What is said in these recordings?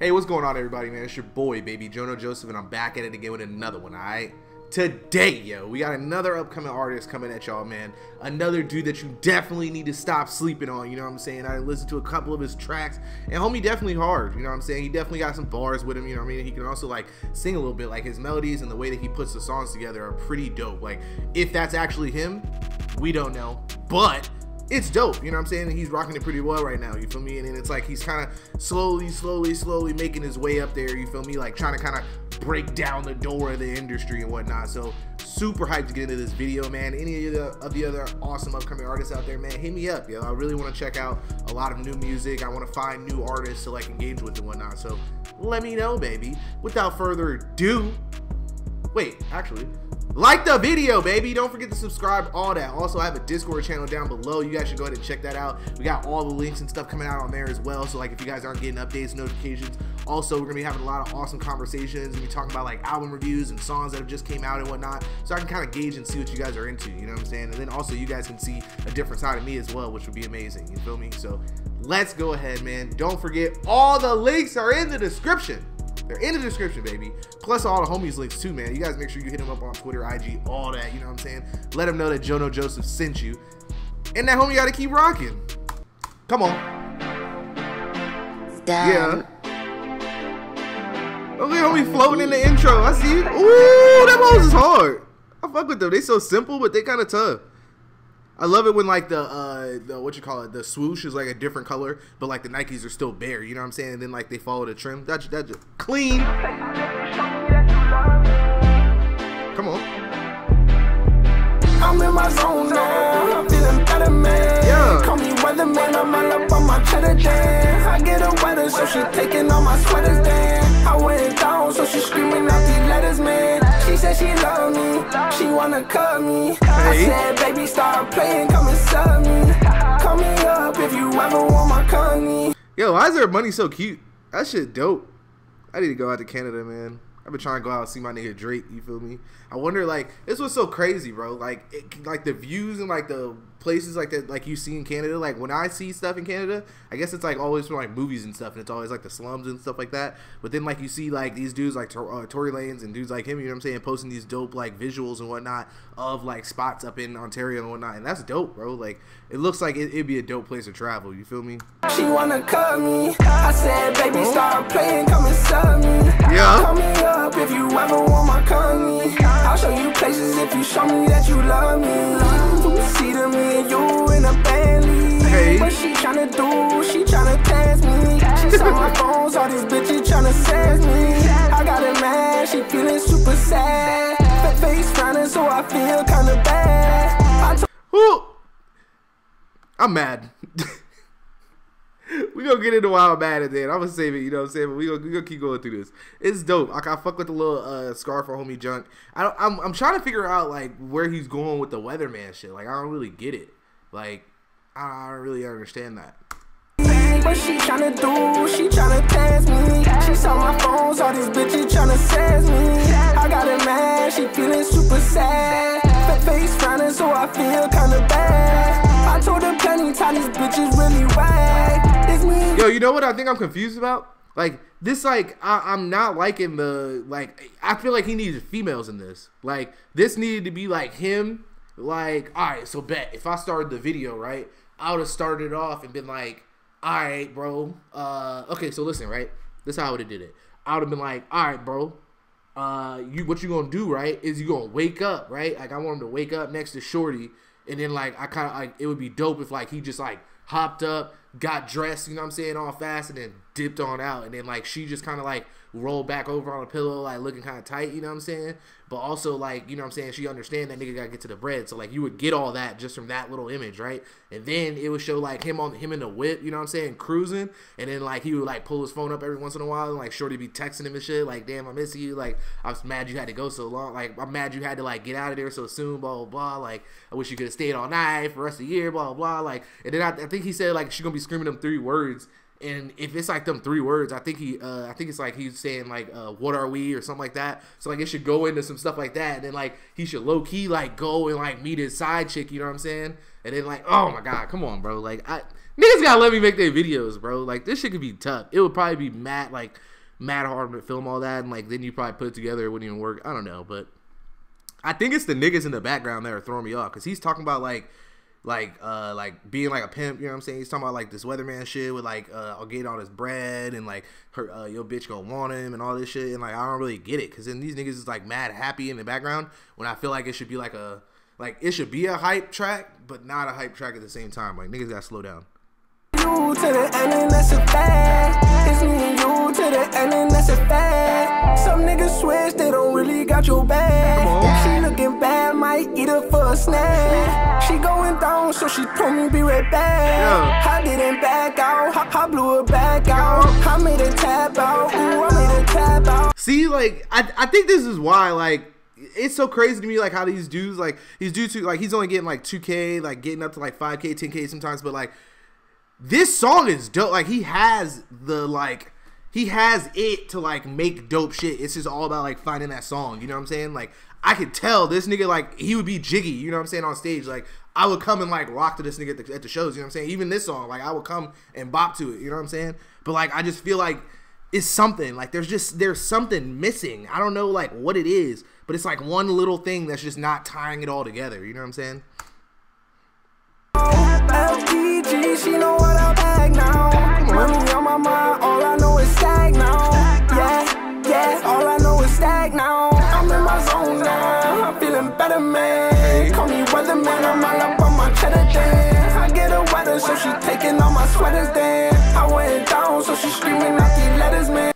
Hey, what's going on, everybody, man? It's your boy, baby, JoeNoJoseph, and I'm back at it again with another one, all right? Today, yo, we got another upcoming artist coming at y'all, man. Another dude that you definitely need to stop sleeping on, you know what I'm saying? I listened to a couple of his tracks, and homie definitely hard, you know what I'm saying? He definitely got some bars with him, you know what I mean? He can also, like, sing a little bit. Like, his melodies and the way that he puts the songs together are pretty dope. Like, if that's actually him, we don't know, but it's dope, you know what I'm saying? He's rocking it pretty well right now, you feel me? And it's like he's kind of slowly making his way up there, you feel me? Like trying to kind of break down the door of the industry and whatnot. So super hyped to get into this video, man. Any of the other awesome upcoming artists out there, man, hit me up, yo. I really want to check out a lot of new music. I want to find new artists to like engage with and whatnot. So let me know, baby. Without further ado, wait, actually, like the video, baby. Don't forget to subscribe, all that. Also, I have a Discord channel down below. You guys should go ahead and check that out. We got all the links and stuff coming out on there as well. So, like, if you guys aren't getting updates, notifications. Also, we're going to be having a lot of awesome conversations. We'll be talking about, like, album reviews and songs that have just came out and whatnot. So I can kind of gauge and see what you guys are into, you know what I'm saying? And then also, you guys can see a different side of me as well, which would be amazing. You feel me? So let's go ahead, man. Don't forget, all the links are in the description. They're in the description, baby. Plus all the homies' links too, man. You guys make sure you hit them up on Twitter, IG, all that. You know what I'm saying? Let them know that JoeNoJoseph sent you. And that homie gotta keep rocking. Come on. Damn. Yeah. Okay, homie floating in the intro. I see it. Ooh, that boss is hard. I fuck with them. They so simple, but they kind of tough. I love it when like the swoosh is like a different color, but like the Nikes are still bare, you know what I'm saying? And then like they follow the trim. That's just clean. Come on. I'm in my zone now. I'm feeling better, man. Yeah. Call me Weatherman. I'm all up on my cheddar damn. I get a weather, so she taking all my sweaters damn. I went down, so she screaming out these letters, man. She said she loved me, she wanna cut me. I said, baby, start playing, come and sub me. Call me up if you ever want my company. Yo, why is their money so cute? That shit dope. I need to go out to Canada, man. I've been trying to go out and see my nigga Drake, you feel me? I wonder, like, this was so crazy, bro. Like, like the views and, like, the places like that, like, you see in Canada. Like, when I see stuff in Canada, I guess it's, like, always from, like, movies and stuff. And it's always, like, the slums and stuff like that. But then, like, you see, like, these dudes, like, Tory Lanez and dudes like him, you know what I'm saying? Posting these dope, like, visuals and whatnot of, like, spots up in Ontario and whatnot. And that's dope, bro. Like, it looks like it'd be a dope place to travel, you feel me? She wanna cut me. I said, baby, start playing, come and sub me. Yeah. Call me up if you ever want my company. I'll show you places if you show me that you love me. You see them and you in a Bentley. Hey. What she tryna do? She tryna test me. She's on my phones, all these bitches tryna sass me. I got it mad, she feeling super sad. Fat face frowning, so I feel kinda bad. I'm mad. We gonna get into why I'm mad at that. I'm gonna save it, you know what I'm saying? But we gonna keep going through this. It's dope. Like, I fuck with the little scarf for homie Junk. I'm trying to figure out like where he's going with the Weatherman shit. Like, I don't really get it. Like, I don't really understand that. What she tryna do? She tryna test me. She saw my phones, all these bitches tryna sass me. I got it mad, she feeling super sad. Fat face frowning, so I feel kinda bad. I told her plenty times these bitches really whack. Yo, you know what I think I'm confused about? Like, this, like, I'm not liking the, like, I feel like he needs females in this. Like, this needed to be, like, him, like, all right, so bet. If I started the video, right, I would have started off and been like, all right, bro. Okay, so listen, right? This is how I would have did it. I would have been like, all right, bro. What you gonna do, right, is you gonna wake up, right? Like, I want him to wake up next to Shorty, and then, like, I kind of, like, it would be dope if, like, he just, like, hopped up, got dressed, you know what I'm saying, all fast, and then dipped on out. And then, like, she just kind of, like, rolled back over on a pillow, like, looking kind of tight, you know what I'm saying? But also, like, you know what I'm saying, she understand that nigga got to get to the bread. So, like, you would get all that just from that little image, right? And then it would show, like, him in the whip, you know what I'm saying, cruising. And then, like, he would, like, pull his phone up every once in a while and, like, Shorty be texting him and shit. Like, damn, I miss you. Like, I was mad you had to go so long. Like, I'm mad you had to, like, get out of there so soon, blah, blah, blah. Like, I wish you could have stayed all night for the rest of the year, blah, blah, blah. Like, and then I think he said, like, she gonna be screaming them 3 words And if it's like them three words, I think he, I think it's like he's saying like, "What are we?" or something like that. So like it should go into some stuff like that, and then like he should low key like go and like meet his side chick, you know what I'm saying? And then like, oh my god, come on, bro! Like niggas gotta let me make their videos, bro. Like this shit could be tough. It would probably be mad like hard to film all that, and like then you probably put it together, it wouldn't even work. I don't know, but I think it's the niggas in the background that are throwing me off, because he's talking about like being like a pimp, you know what I'm saying? He's talking about like this Weatherman shit with like I'll get all this bread and like her your bitch gonna want him and all this shit, and like I don't really get it, because then these niggas is like mad happy in the background when I feel like it should be like a it should be a hype track, but not a hype track at the same time. Like niggas gotta slow down. You to the end and that's a fact. It's me and you to the end and that's a fact. Some niggas switch, they don't really got your back. She looking bad, might eat her for a snack. She going down, so she told me be right back. I didn't back out, I blew her back out. I made a tap out, ooh, I made a tap out. See, like, I think this is why, like, it's so crazy to me, like, how these dudes, like, he's only getting, like, 2K, like, getting up to, like, 5K, 10K sometimes, but, like, this song is dope. Like he has the he has it to like make dope shit. It's just all about like finding that song. You know what I'm saying? Like I could tell this nigga like he would be jiggy. You know what I'm saying on stage? Like I would come and like rock to this nigga at the shows. You know what I'm saying? Even this song, like I would come and bop to it. You know what I'm saying? But like I just feel like it's something. Like there's something missing. I don't know like what it is, but it's like one little thing that's just not tying it all together. You know what I'm saying? FDG, she know what I bag now. Money on my mind, all I know is stag now. Yeah, yeah, all I know is stag now. I'm in my zone now, I'm feeling better, man. Call me Weatherman, I'm all up on my cheddar dance. I get a weather, so she taking all my sweaters, then I went down, so she screaming out these letters, man.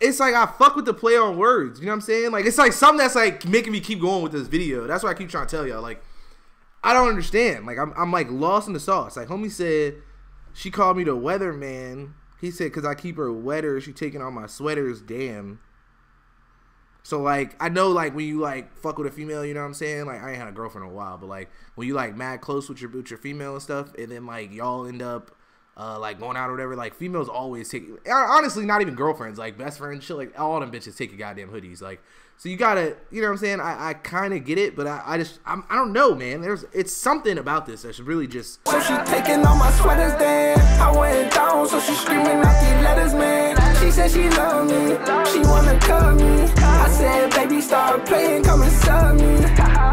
It's like I fuck with the play on words, you know what I'm saying? Like it's like something that's like making me keep going with this video. That's why I keep trying to tell y'all. Like I don't understand. Like I'm like lost in the sauce. Like homie said, she called me the Weatherman. He said because I keep her wetter, she taking all my sweaters. Damn. So like I know like when you like fuck with a female, you know what I'm saying? Like I ain't had a girlfriend in a while, but like when you like mad close with your female and stuff, and then like y'all end up. Like going out or whatever, like females always take, honestly, not even girlfriends, like best friends, shit, like all them bitches take your goddamn hoodies, like, so you gotta, you know what I'm saying, I kind of get it, but I just, I don't know, man, it's something about this that should really just. So she taking all my sweaters, then I went down, so she screaming out these letters, man, she said she love me, she wanna cut me, I said, baby, start playing, come and sub me,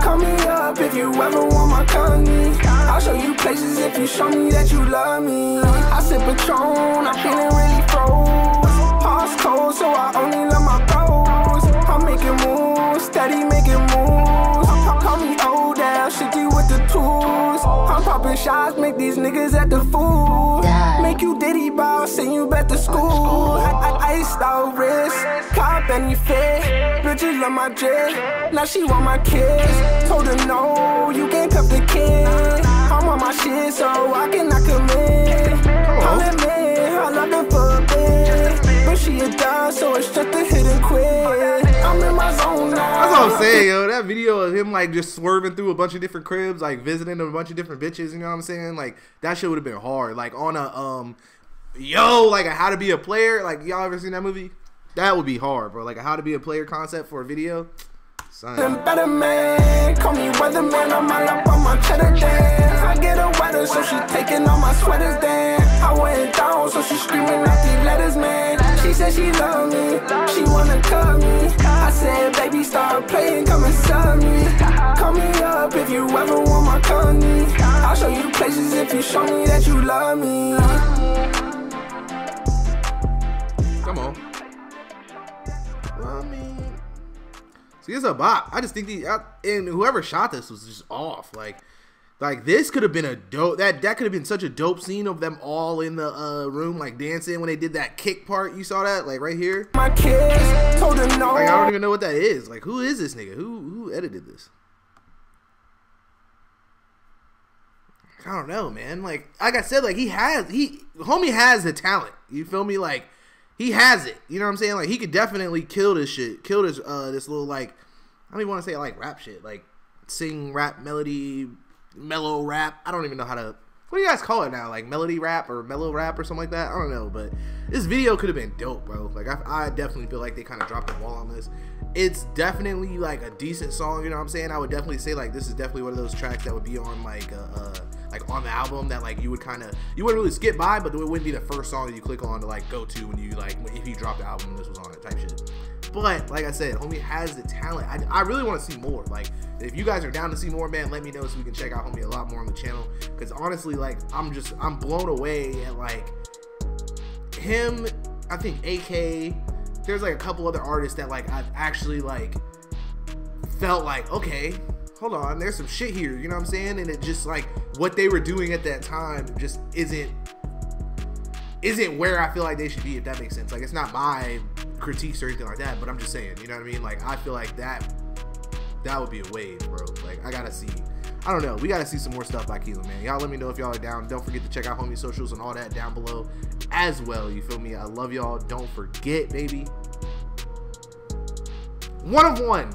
call me up if you ever want my company, I'll show you places if you show me that you love me. I sip Patron, I'm feeling really froze. Heart's cold, so I only love my bros. I'm making moves, steady making moves. Call me old ass, shitty with the tools. I'm popping shots, make these niggas at the fool. Make you diddy ball, send you back to school. Iced out wrist, cop any fit. Bitches love my drip, now she want my kids. Told her no, you can't cuff the kid. I'm on my shit, so I cannot commit. I'll admit, I love her for a bit. But she a dog, so it's just a hit and quit. I'm in my zone now. That's what I'm saying, yo. That video of him, like, just swerving through a bunch of different cribs, like, visiting a bunch of different bitches, you know what I'm saying? Like, that shit would have been hard. Like, on a, like, a How to Be a Player. Like, y'all ever seen that movie? That would be hard, bro. Like, a How to Be a Player concept for a video. I'm better, man. Call me Weatherman. I'm all up on my cheddar dance. I get a weather, so she taking all my sweaters, then I went down, so she screaming out these letters, man. She said she love me, she wanna cut me. I said, baby, start playing, come and sub me. Call me up if you ever want my company. I'll show you places if you show me that you love me. Come on. Love me. See, it's a bop. I just think and whoever shot this was just off. Like this could have been a dope. That could have been such a dope scene of them all in the room, like dancing when they did that kick part. You saw that, like right here. My kids told her no. Like I don't even know what that is. Like who is this nigga? Who edited this? I don't know, man. Like I said, like homie has the talent. You feel me? Like. He has it, you know what I'm saying? Like he could definitely kill this shit, kill this this little like I don't even want to say like rap shit, like sing rap melody, mellow rap. I don't even know how to What do you guys call it now? Like melody rap or mellow rap or something like that? I don't know, but this video could have been dope, bro. Like I definitely feel like they kind of dropped the ball on this. It's definitely like a decent song, you know what I'm saying? I would definitely say like this is definitely one of those tracks that would be on like on the album that like you would kind of, you wouldn't really skip by, but it wouldn't be the first song that you click on to like go to when you like, if you dropped the album and this was on it type shit. But like I said, homie has the talent. I really want to see more. Like if you guys are down to see more, man, let me know so we can check out homie a lot more on the channel. Cause honestly, like I'm blown away at like him. I think AK, there's like a couple other artists that like I've actually like felt like, okay, hold on, there's some shit here, you know what I'm saying? And it just like what they were doing at that time just isn't where I feel like they should be, if that makes sense. Like it's not my critiques or anything like that, but I'm just saying, you know what I mean? Like I feel like that would be a wave, bro. Like I gotta see, I don't know, we gotta see some more stuff by KEILAM, man. Y'all let me know if y'all are down. Don't forget to check out homie socials and all that down below as well, you feel me? I love y'all. Don't forget, baby. One of one.